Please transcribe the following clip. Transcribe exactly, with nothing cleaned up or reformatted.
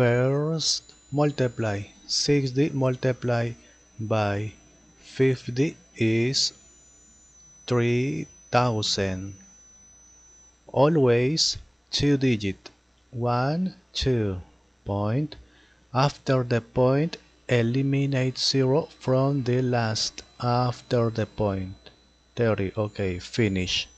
First multiply, sixty multiply by fifty is three thousand. Always two digit, one, two, point. After the point, eliminate zero from the last after the point. thirty, okay, finish.